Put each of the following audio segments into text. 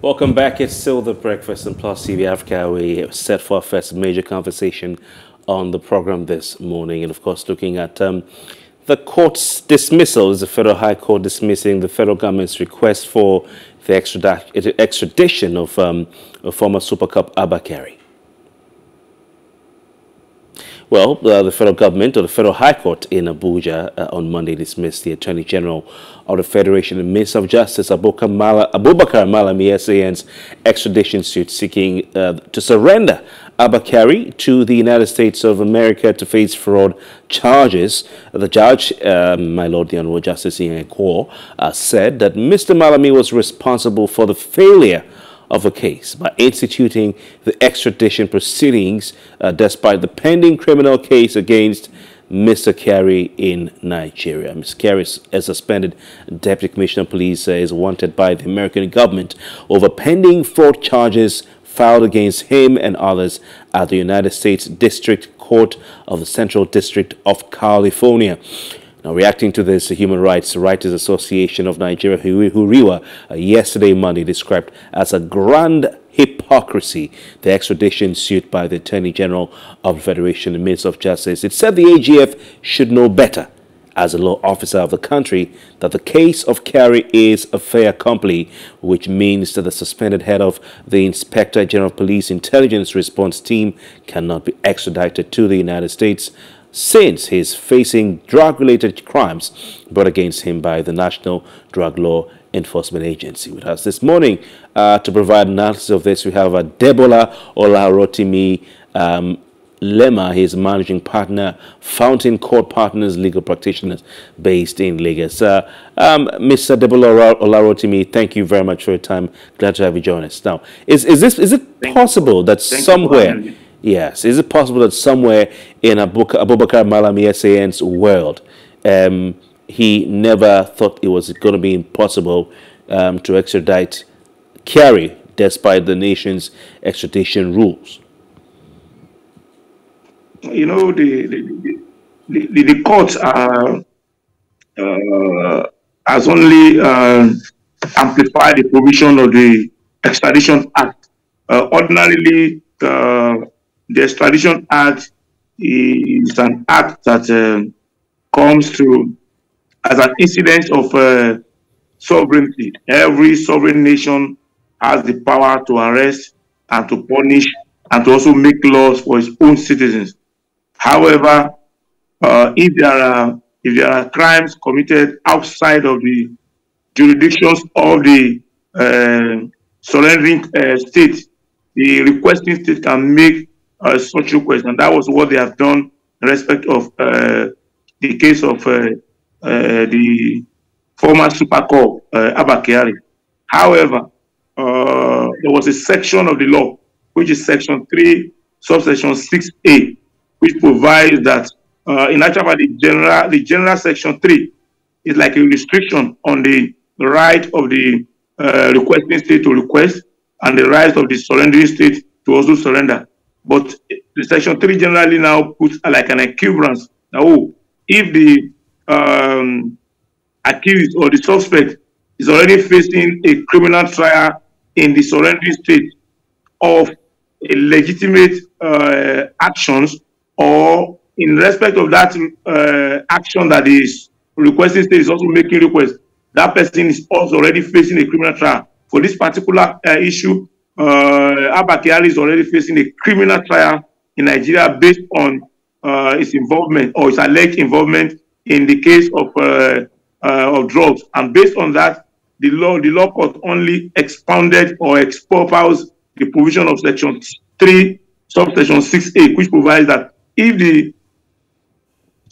Welcome back. It's still The Breakfast on Plus TV Africa. We're set for our first major conversation on the program this morning. And of course, looking at the court's dismissal. Is the Federal High Court dismissing the federal government's request for the extradition of former Super Cup Abba Kyari? Well, the federal government, or the Federal High Court in Abuja, on Monday dismissed the Attorney General of the Federation and Minister of Justice, Abubakar Malami, SAN's extradition suit seeking to surrender Abba Kyari to the United States of America to face fraud charges. The judge, my lord, the Honorable Justice Inyang Ekwo, said that Mr. Malami was responsible for the failure of a case by instituting the extradition proceedings despite the pending criminal case against Mr. Kyari in Nigeria. Mr. Kyari, a suspended deputy commissioner of police, is wanted by the American government over pending fraud charges filed against him and others at the United States District Court of the Central District of California. Now, reacting to this, the Human Rights Writers Association of Nigeria, Huriwa, yesterday Monday described as a grand hypocrisy the extradition suit by the Attorney General of the Federation and Minister of Justice. It said the AGF should know better as a law officer of the country that the case of Kyari is a fait accompli, which means that the suspended head of the Inspector General of Police Intelligence Response Team cannot be extradited to the United States, since he is facing drug-related crimes brought against him by the National Drug Law Enforcement Agency. With us this morning to provide analysis of this, we have Adebola Olarotimi Lema. He's managing partner, Fountain Court Partners, legal practitioners based in Lagos. Mr. Adebola Olarotimi, thank you very much for your time. Glad to have you join us. Now, is it possible that somewhere in Abubakar Malami SAN's world, he never thought it was going to be impossible to extradite Kyari despite the nation's extradition rules? You know, the courts are has only amplified the provision of the Extradition Act. Ordinarily, the Extradition Act is an act that comes to as an incident of sovereignty. Every sovereign nation has the power to arrest and to punish and to also make laws for its own citizens. However, if there are crimes committed outside of the jurisdictions of the surrendering state, the requesting state can make such request, and that was what they have done in respect of the case of the former Super Cup Abba Kyari. However, there was a section of the law, which is Section 3, subsection 6A, which provides that in actual fact, the general Section 3 is like a restriction on the right of the requesting state to request and the right of the surrendering state to also surrender. But the Section 3 generally now puts like an equivalence. Now, if the accused or the suspect is already facing a criminal trial in the surrendering state of legitimate actions, or in respect of that action that is requesting state is also making request, that person is also already facing a criminal trial. For this particular issue, Abba Kyari is already facing a criminal trial in Nigeria based on his involvement, or his alleged involvement, in the case of drugs. And based on that, the law court only expounded or expounds the provision of Section 3, subsection 6A, which provides that if the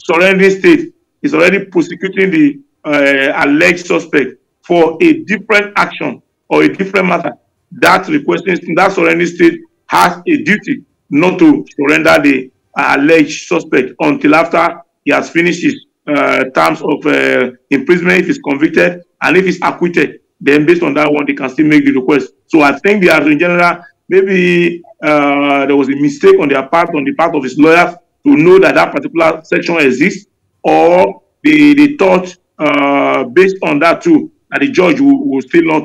surrendering state is already prosecuting the alleged suspect for a different action or a different matter, that requesting that surrendering state has a duty not to surrender the alleged suspect until after he has finished his terms of imprisonment, if he's convicted, and if he's acquitted. Then based on that one, they can still make the request. So I think the Attorney General, maybe there was a mistake on their part, on the part of his lawyers, to know that that particular section exists, or they thought based on that too, that the judge will still not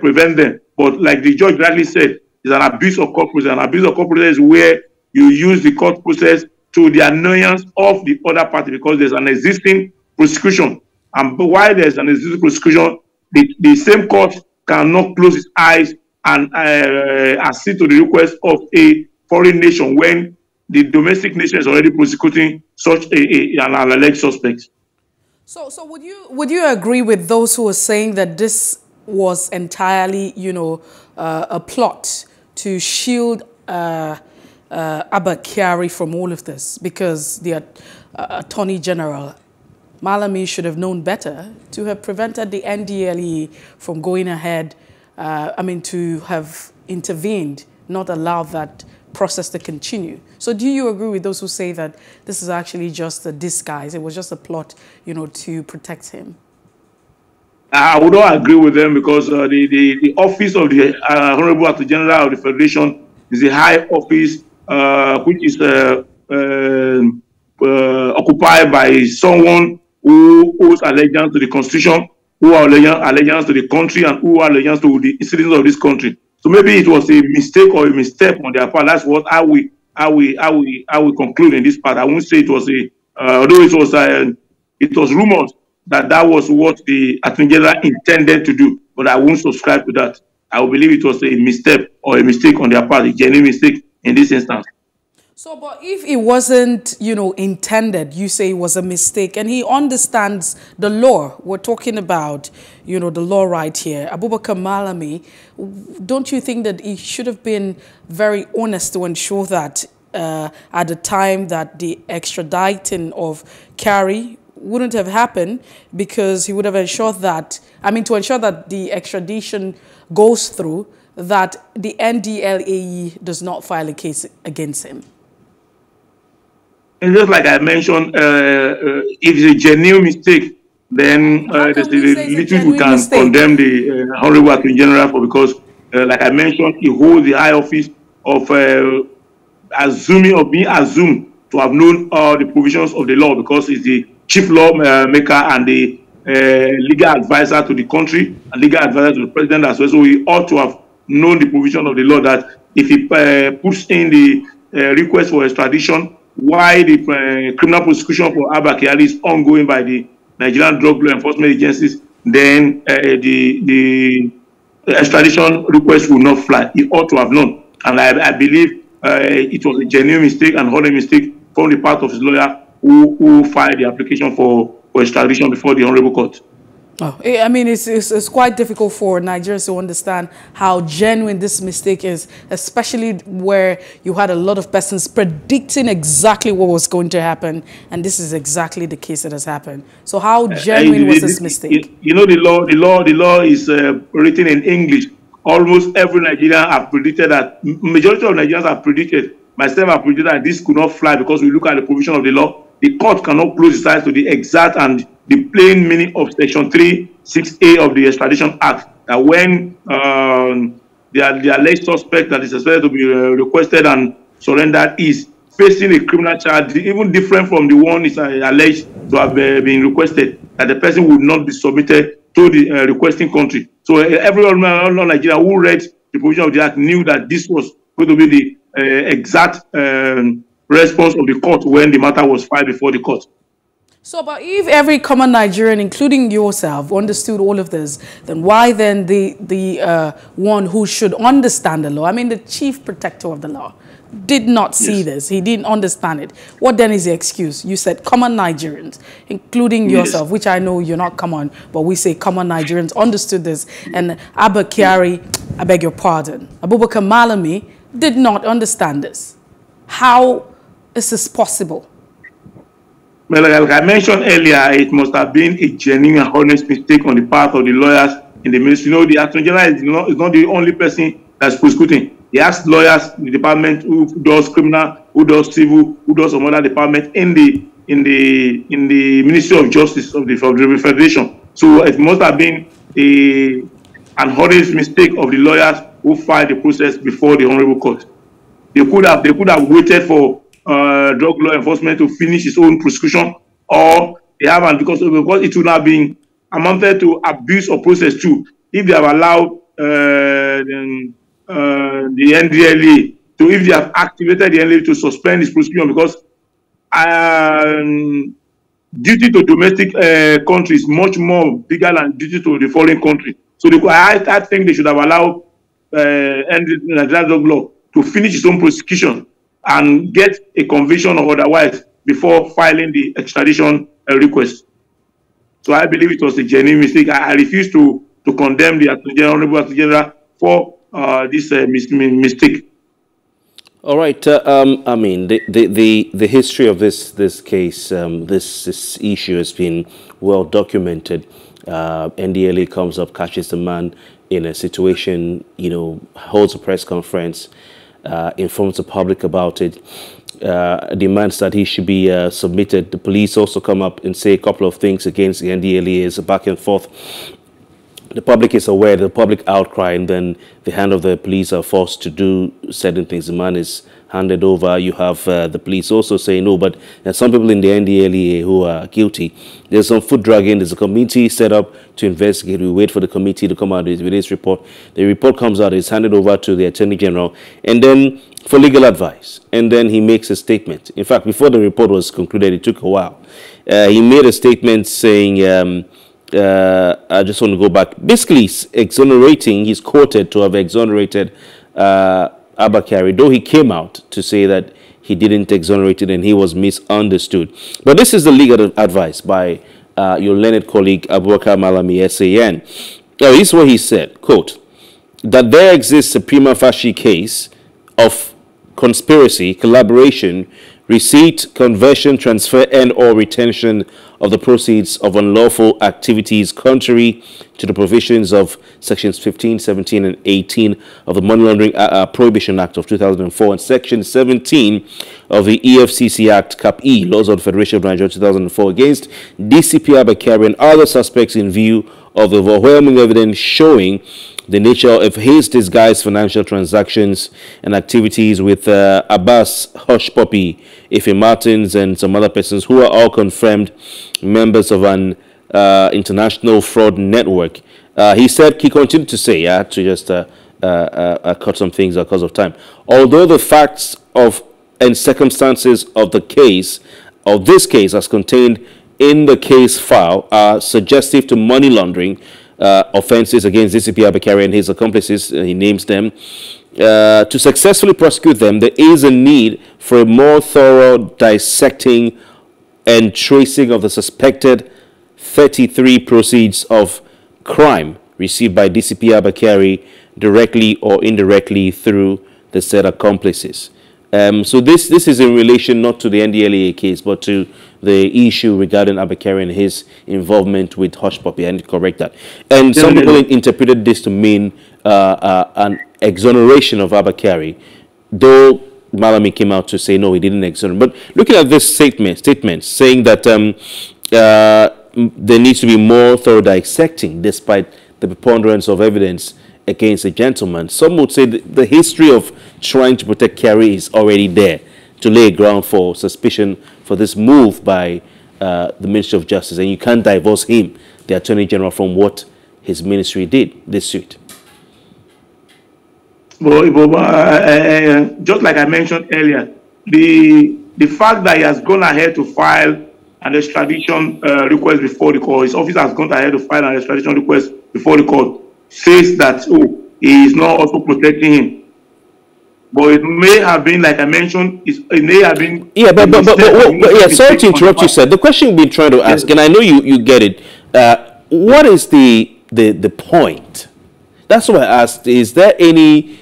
prevent them. But like the judge rightly said, it's an abuse of court process. An abuse of court process is where you use the court process to the annoyance of the other party, because there's an existing prosecution. And while there's an existing prosecution, the same court cannot close its eyes and accede to the request of a foreign nation when the domestic nation is already prosecuting such an alleged suspect. So would you agree with those who are saying that this was entirely, you know, a plot to shield Abba Kyari from all of this, because the Attorney General Malami should have known better to have prevented the NDLEA from going ahead, to have intervened, not allowed that process to continue. So do you agree with those who say that this is actually just a disguise, it was just a plot, you know, to protect him? I would not agree with them, because the office of the Honorable Attorney General of the Federation is a high office which is occupied by someone who owes allegiance to the Constitution, who are allegiance to the country, and who are allegiance to the citizens of this country. So maybe it was a mistake or a misstep on their part. That's what I will conclude in this part. I won't say it was a although it was rumored that was what the Attorney General intended to do, but I won't subscribe to that. I believe it was a misstep or a mistake on their part, a genuine mistake in this instance. So, but if it wasn't, you know, intended, you say it was a mistake, and he understands the law. We're talking about, you know, the law right here. Abubakar Malami, don't you think that he should have been very honest to ensure that at the time that the extraditing of Kyari wouldn't have happened, because he would have ensured that, to ensure that the extradition goes through, that the NDLEA does not file a case against him? And just like I mentioned, if it's a genuine mistake, then there's little we can condemn the Honorable Attorney General for, because, like I mentioned, he holds the high office of being assumed to have known all the provisions of the law, because he's the chief lawmaker and the legal advisor to the country, and legal advisor to the president as well. So he ought to have known the provision of the law that if he puts in the request for extradition, why the criminal prosecution for Abba Kyari is ongoing by the Nigerian drug law enforcement agencies, then the extradition request will not fly. He ought to have known. And I believe it was a genuine mistake and horrible mistake from the part of his lawyer who filed the application for extradition before the Honorable Court. Oh, it's quite difficult for Nigerians to understand how genuine this mistake is, especially where you had a lot of persons predicting exactly what was going to happen, and this is exactly the case that has happened. So how genuine was this mistake? You know, the law is written in English. Almost every Nigerian have predicted that, majority of Nigerians have predicted, myself have predicted that this could not fly, because we look at the provision of the law. The court cannot close its eyes to the exact and the plain meaning of Section 3(6)(a) of the Extradition Act, that when the alleged suspect that is expected to be requested and surrendered is facing a criminal charge, even different from the one is alleged to have been requested, that the person would not be submitted to the requesting country. So everyone in Nigeria who read the provision of the Act knew that this was going to be the exact response of the court when the matter was filed before the court. So, but if every common Nigerian, including yourself, understood all of this, then why then the one who should understand the law, the chief protector of the law, did not see this. He didn't understand it. What then is the excuse? You said common Nigerians, including yourself, which I know you're not common, but we say common Nigerians understood this. And Abba Kyari, I beg your pardon, Abubakar Malami did not understand this. How is this possible? Well, like I mentioned earlier, it must have been a genuine and honest mistake on the part of the lawyers in the ministry. You know, the Attorney General is not the only person that's prosecuting. He has lawyers in the department who does criminal, who does civil, who does some other department in the Ministry of Justice of the Federation. So it must have been an honest mistake of the lawyers who filed the process before the Honorable Court. They could have waited for drug law enforcement to finish its own prosecution, or they haven't, because it would not have been amounted to abuse of process too if they have allowed the NDLEA, to if they have activated the NDLEA to suspend this prosecution, because duty to domestic country is much more bigger than duty to the foreign country. So the, I think they should have allowed Nigerian law to finish its own prosecution and get a conviction or otherwise before filing the extradition request. So I believe it was a genuine mistake. I refuse to condemn the Honorable Attorney General for this mistake. All right. I mean, the history of this case, this issue has been well documented. NDLEA comes up, catches the man in a situation, you know, holds a press conference, informs the public about it, demands that he should be submitted. The police also come up and say a couple of things against the NDLEA. It's a back and forth. The public is aware, the public outcry, and then the hand of the police are forced to do certain things. The man is handed over. You have the police also saying no, but there's some people in the NDLEA who are guilty. There's some foot dragging. There's a committee set up to investigate. We wait for the committee to come out with its report. The report comes out, it's handed over to the Attorney General, and then for legal advice, and then he makes a statement. In fact, before the report was concluded, it took a while. He made a statement saying, I just want to go back. Basically, exonerating, he's quoted to have exonerated Abba Kyari, though he came out to say that he didn't exonerate it and he was misunderstood. But this is the legal advice by your learned colleague, Abubakar Malami, SAN. Now, here's what he said, quote, that there exists a prima facie case of conspiracy, collaboration, receipt, conversion, transfer, and or retention of the proceeds of unlawful activities contrary to the provisions of Sections 15, 17, and 18 of the Money Laundering Prohibition Act of 2004 and Section 17 of the EFCC Act, Cap E, Laws of the Federation of Nigeria 2004, against DCP Abba Kyari and other suspects in view of the overwhelming evidence showing the nature of his disguised financial transactions and activities with Abbas, Hushpuppi, Ife Martins, and some other persons who are all confirmed members of an international fraud network. He said, he continued to say, I had to just cut some things because of time. Although the facts of and circumstances of the case, of this case, as contained in the case file, are suggestive to money laundering offenses against DCP Abba Kyari and his accomplices, he names them, to successfully prosecute them, there is a need for a more thorough dissecting and tracing of the suspected 33 proceeds of crime received by DCP Abba Kyari directly or indirectly through the said accomplices. So this is in relation not to the NDLEA case, but to the issue regarding Abba Kyari and his involvement with Hushpuppi. I need to correct that. And some people interpreted this to mean an exoneration of Abba Kyari, though Malami came out to say no, he didn't exonerate. But looking at this statement saying that there needs to be more thorough dissecting despite the preponderance of evidence against a gentleman. Some would say the history of trying to protect Kyari is already there to lay ground for suspicion for this move by the Ministry of Justice. And you can't divorce him, the Attorney General, from what his ministry did this suit. Well, just like I mentioned earlier, the fact that he has gone ahead to file an extradition request before the court, his office has gone ahead to file an extradition request before the court, says that, oh, he is not also protecting him. But it may have been, like I mentioned, it may have been... Yeah, but sorry to interrupt you, sir. The question we've been trying to ask, yes, and I know you get it, what is the point? That's what I asked. Is there any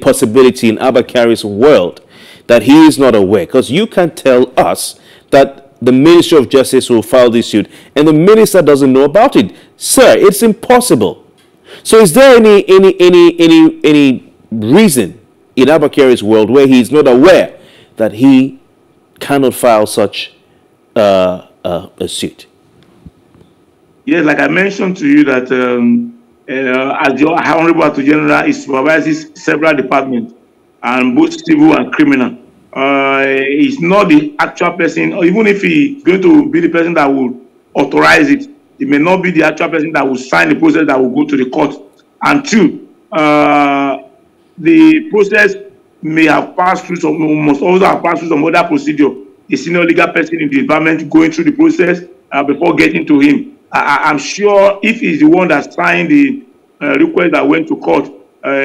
possibility in Abba Kyari's world that he is not aware? Because you can tell us that the Ministry of Justice will file this suit, and the minister doesn't know about it. Sir, it's impossible. So is there any reason in Abba Kyari's world where he is not aware that he cannot file such a suit? Yes, like I mentioned to you that as the Honorable Attorney General, he supervises several departments, and both civil and criminal. He's not the actual person, or even if he's going to be the person that will authorize it, It may not be the actual person that will sign the process that will go to the court. And two, the process may have passed through some, must also have passed through some other procedure. A senior legal person in the department going through the process before getting to him. I'm sure if he's the one that signed the request that went to court,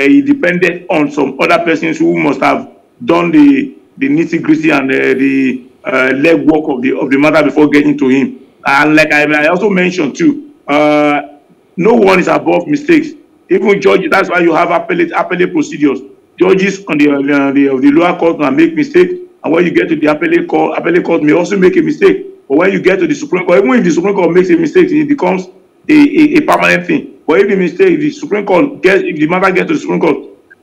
he depended on some other persons who must have done the nitty-gritty and the legwork of the matter before getting to him. And like I also mentioned too, no one is above mistakes. Even judges, that's why you have appellate procedures. Judges on the lower court can make mistakes, and when you get to the appellate court may also make a mistake. But when you get to the Supreme Court, even if the Supreme Court makes a mistake, it becomes a permanent thing. But if the matter gets to the Supreme Court,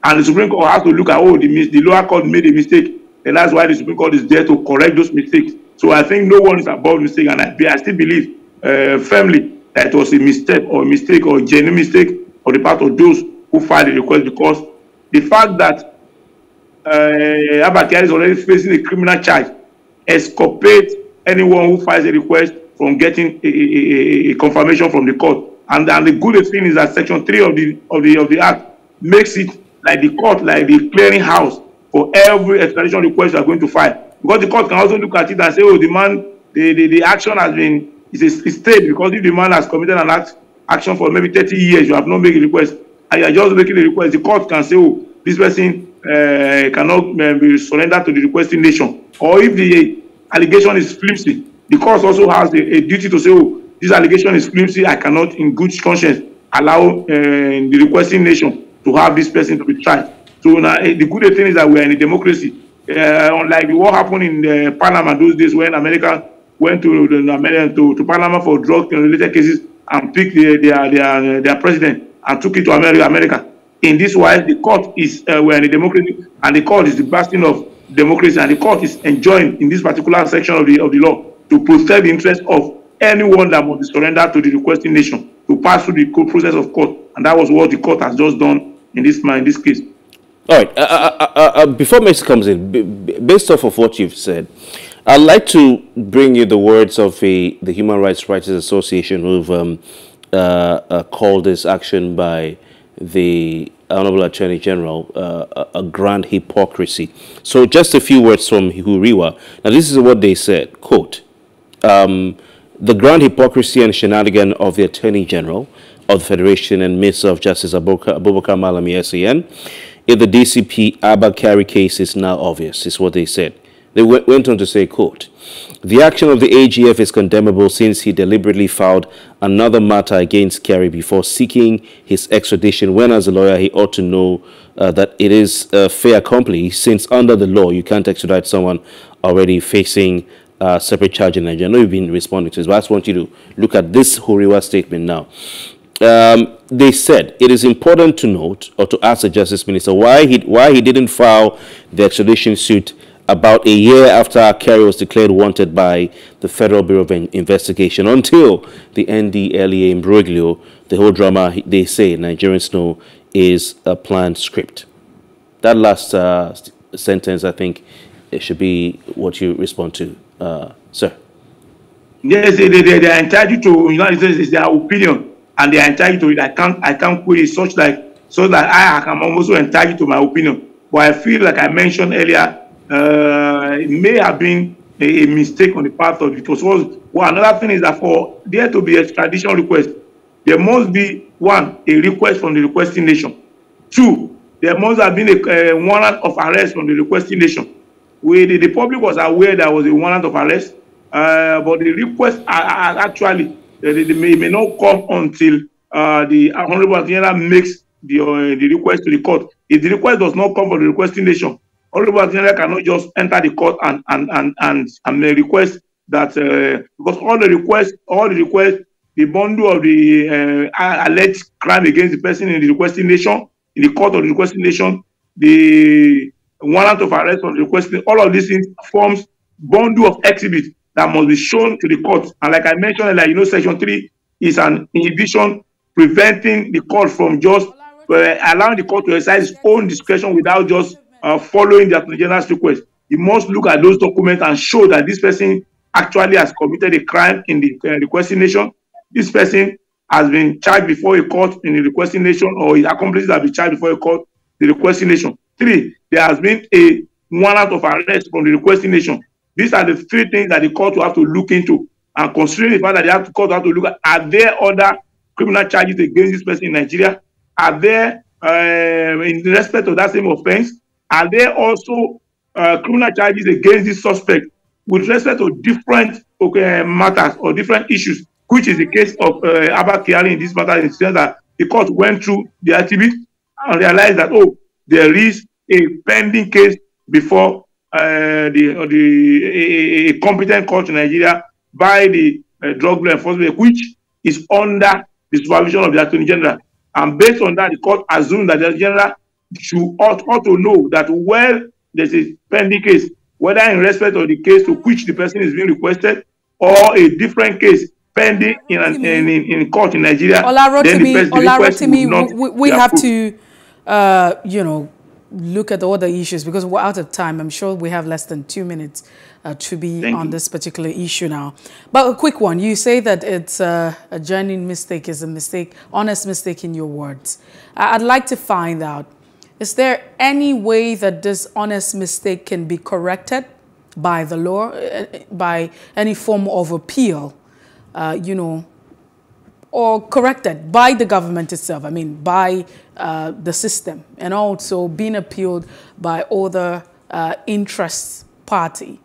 and the Supreme Court has to look at, oh, the lower court made a mistake, and that's why the Supreme Court is there to correct those mistakes. So I think no one is above mistake, and I still believe firmly that it was a mistake or a genuine mistake on the part of those who filed the request, because the fact that Abba Kyari is already facing a criminal charge exculpates anyone who files a request from getting a confirmation from the court. And the good thing is that Section 3 of the Act makes it like the court, like the clearinghouse for every extradition request you are going to file. Because the court can also look at it and say, oh, the man, the action has been, it's stayed, because if the man has committed an action for maybe 30 years, you have not made a request, and you are just making a request, the court can say, oh, this person cannot be surrendered to the requesting nation. Or if the allegation is flimsy, the court also has a duty to say, oh, this allegation is flimsy, I cannot in good conscience allow the requesting nation to have this person to be tried. So now, the good thing is that we are in a democracy. Unlike what happened in Panama those days, when America went to Panama for drug-related cases and picked their president and took it to America. In this way, the court is, we're in a democracy, and the court is the bastion of democracy, and the court is enjoined in this particular section of the law to protect the interest of anyone that must be surrendered to the requesting nation to pass through the process of court. And that was what the court has just done in this case. All right. Before Messi comes in, based off of what you've said, I'd like to bring you the words of the Human Rights Writers Association, who've called this action by the Honorable Attorney General a grand hypocrisy. So just a few words from Huriwa. Now, this is what they said, quote, the grand hypocrisy and shenanigan of the Attorney General of the Federation and Minister of Justice Abubakar Malami SAN in the DCP Abba Kyari case is now obvious, is what they said. They went on to say, quote, the action of the AGF is condemnable since he deliberately filed another matter against Kyari before seeking his extradition, when as a lawyer he ought to know that it is a fair accomplice, since under the law you can't extradite someone already facing separate charge in Nigeria. I know you've been responding to this, but I just want you to look at this Huriwa statement now. They said it is important to note, or to ask the Justice Minister, why he didn't file the extradition suit about a year after Kyari was declared wanted by the Federal Bureau of Investigation, until the NDLEA imbroglio, the whole drama they say Nigerians know is a planned script. That last sentence, I think, it should be what you respond to, sir. Yes, they are entitled to, it's their opinion, and they are entitled to it. I can't quit it, so that I am also entitled to my opinion. But I feel, like I mentioned earlier, it may have been a mistake on the part of it. Also, another thing is that for there to be an extradition request, there must be, one, a request from the requesting nation. Two, there must have been a warrant of arrest from the requesting nation. The public was aware there was a warrant of arrest, but the request actually may not come until the Honorable General makes the request to the court. If the request does not come from the requesting nation, Honorable General cannot just enter the court and request that, because all the requests, the bundle of the alleged crime against the person in the requesting nation, in the court of the requesting nation, the warrant of arrest on the requesting, all of these things forms bundle of exhibits that must be shown to the court. And like I mentioned, Section 3 is an inhibition preventing the court from just allowing the court to exercise its own discretion without just following the Attorney General's request. You must look at those documents and show that this person actually has committed a crime in the requesting nation. this person has been charged before a court in the requesting nation, or his accomplices have been charged before a court, the requesting nation. 3, there has been a warrant of arrest from the requesting nation. These are the 3 things that the court will have to look into. And considering the fact that the court will have to look at, are there other criminal charges against this person in Nigeria? Are there, in respect of that same offense, are there also criminal charges against this suspect with respect to different matters or different issues, which is the case of Abba Kyari in this matter, in the sense that the court went through the ITB and realized that, oh, there is a pending case before a competent court in Nigeria by the drug law enforcement, which is under the supervision of the Attorney General. And based on that, the court assumed that the Attorney General should ought to know that, well, there's a pending case, whether in respect of the case to which the person is being requested or a different case pending in court in Nigeria. Olarotimi, we have to, you know, look at all the issues because we're out of time. I'm sure we have less than 2 minutes to be on this particular issue now. But a quick one. You say that it's a genuine mistake, is a mistake, honest mistake in your words. I'd like to find out, is there any way that this honest mistake can be corrected by the law, by any form of appeal, you know, or corrected by the government itself, I mean, by the system, and also being appealed by other interest party?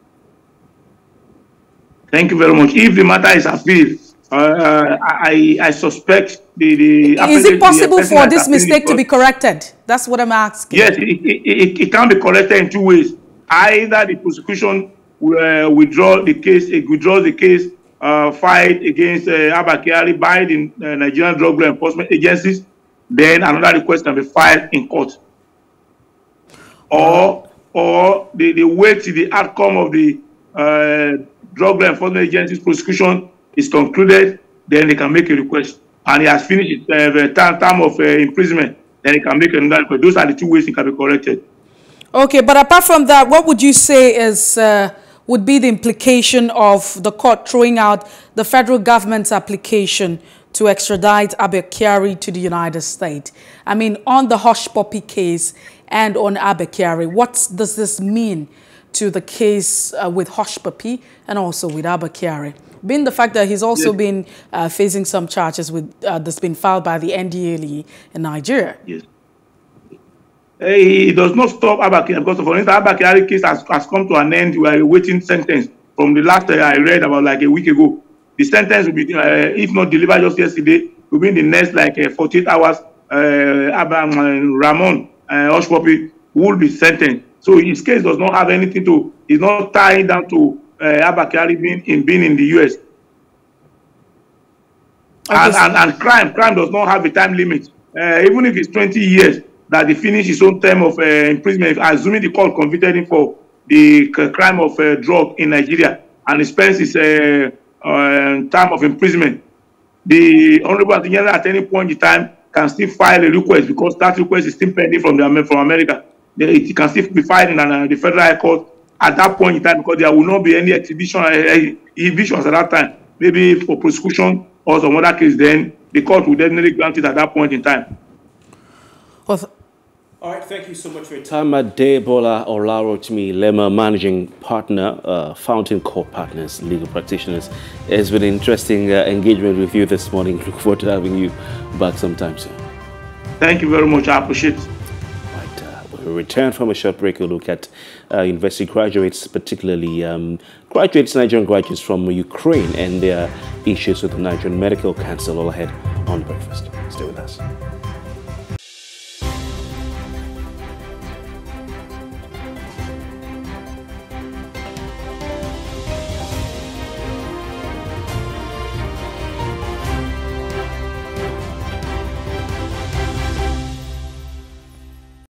Thank you very much. If the matter is appealed, I suspect the Is it possible for this mistake to be corrected? That's what I'm asking. Yes, it can be corrected in 2 ways. Either the prosecution will withdraw the case filed against Abba Kyari by the Nigerian drug law enforcement agencies, then another request can be filed in court. Or they wait till the outcome of the drug law enforcement agencies prosecution is concluded, then they can make a request. And he has finished the term of imprisonment, then he can make another request. Those are the 2 ways it can be corrected. Okay, but apart from that, what would you say is... would be the implication of the court throwing out the federal government's application to extradite Abba Kyari to the United States? I mean, on the Hushpuppi case and on Abba Kyari, what does this mean to the case with Hushpuppi and also with Abba Kyari? Being the fact that he's also been facing some charges with that's been filed by the NDLEA in Nigeria. Yes. It does not stop Abba Kyari, because for instance, Abba Kyari case has come to an end. We are awaiting sentence. From the last I read about like a week ago, the sentence will be, if not delivered just yesterday, will be in the next like 48 hours. Ramon Oshwapi will be sentenced. So his case does not have anything to, it's not tied down to Abba Kyari being in the U.S. And crime does not have a time limit. Even if it's 20 years, that he finished his own term of imprisonment, assuming the court convicted him for the crime of drug in Nigeria, and he spends his time of imprisonment, the Honorable Attorney General at any point in time can still file a request, because that request is still pending from America. It can still be filed in the Federal High Court at that point in time, because there will not be any inhibitions at that time. Maybe for prosecution or some other case, then the court will definitely grant it at that point in time. All right, thank you so much for your time. Adebola Olarotimi Lema, Managing Partner, Fountain Court Partners, Legal Practitioners. It's been an interesting engagement with you this morning. Look forward to having you back sometime soon. Thank you very much. I appreciate it. Right, we'll return from a short break. We'll look at university graduates, particularly Nigerian graduates from Ukraine and their issues with the Nigerian Medical Council. All ahead on Breakfast. Stay with us.